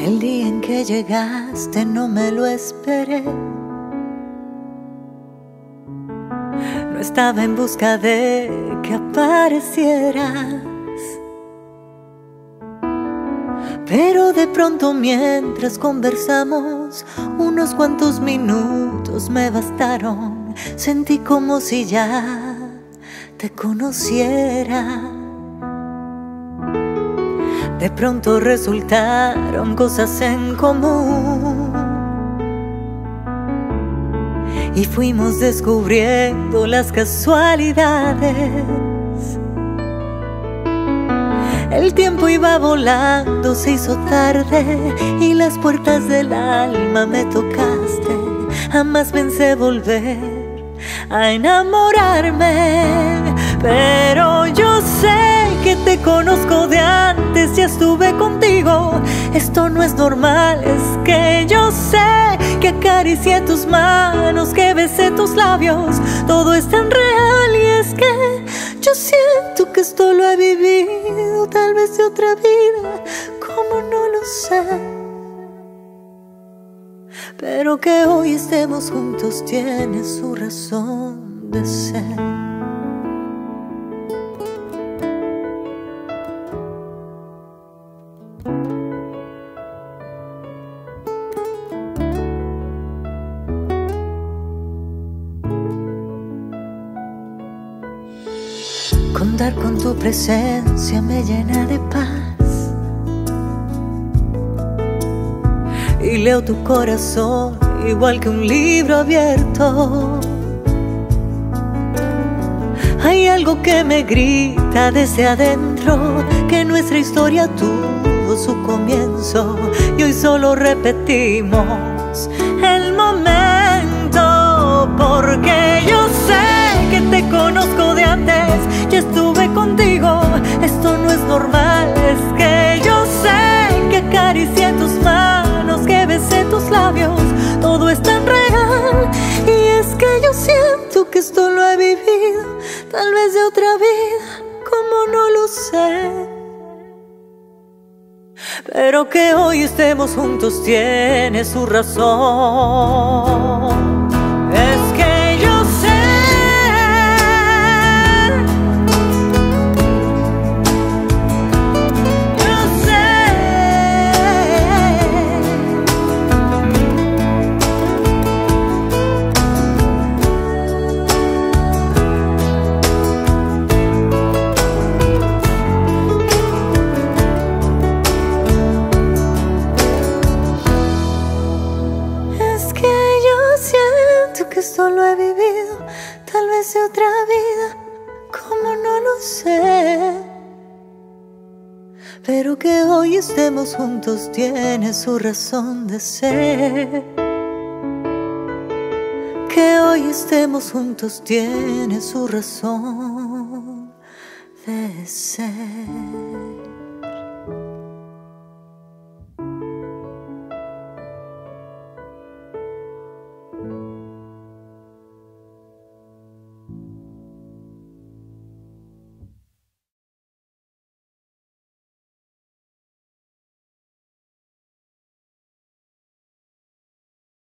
El día en que llegaste no me lo esperé. No estaba en busca de que aparecieras, pero de pronto mientras conversamos, unos cuantos minutos me bastaron. Sentí como si ya te conociera. De pronto resultaron cosas en común y fuimos descubriendo las casualidades. El tiempo iba volando, se hizo tarde y las puertas del alma me tocaste. Jamás pensé volver a enamorarme, pero yo sé que te conozco de antes, ya estuve contigo. Esto no es normal, es que yo sé que acaricié tus manos, que besé tus labios. Todo es tan real y es que yo siento que esto lo he vivido, tal vez de otra vida, como no lo sé. Pero que hoy estemos juntos tiene su razón de ser. Contar con tu presencia me llena de paz y leo tu corazón igual que un libro abierto. Hay algo que me grita desde adentro, que nuestra historia tuvo su comienzo y hoy solo repetimos el momento. Porque yo sé que te conozco de antes, ya estuve contigo. Esto no es normal, es que yo sé que acaricié tus manos, que besé tus labios. Todo es tan real y es que yo siento que esto lo he vivido, tal vez de otra vida, como no lo sé. Pero que hoy estemos juntos tiene su razón. Es que esto lo he vivido, tal vez de otra vida, como no lo sé. Pero que hoy estemos juntos tiene su razón de ser. Que hoy estemos juntos tiene su razón de ser.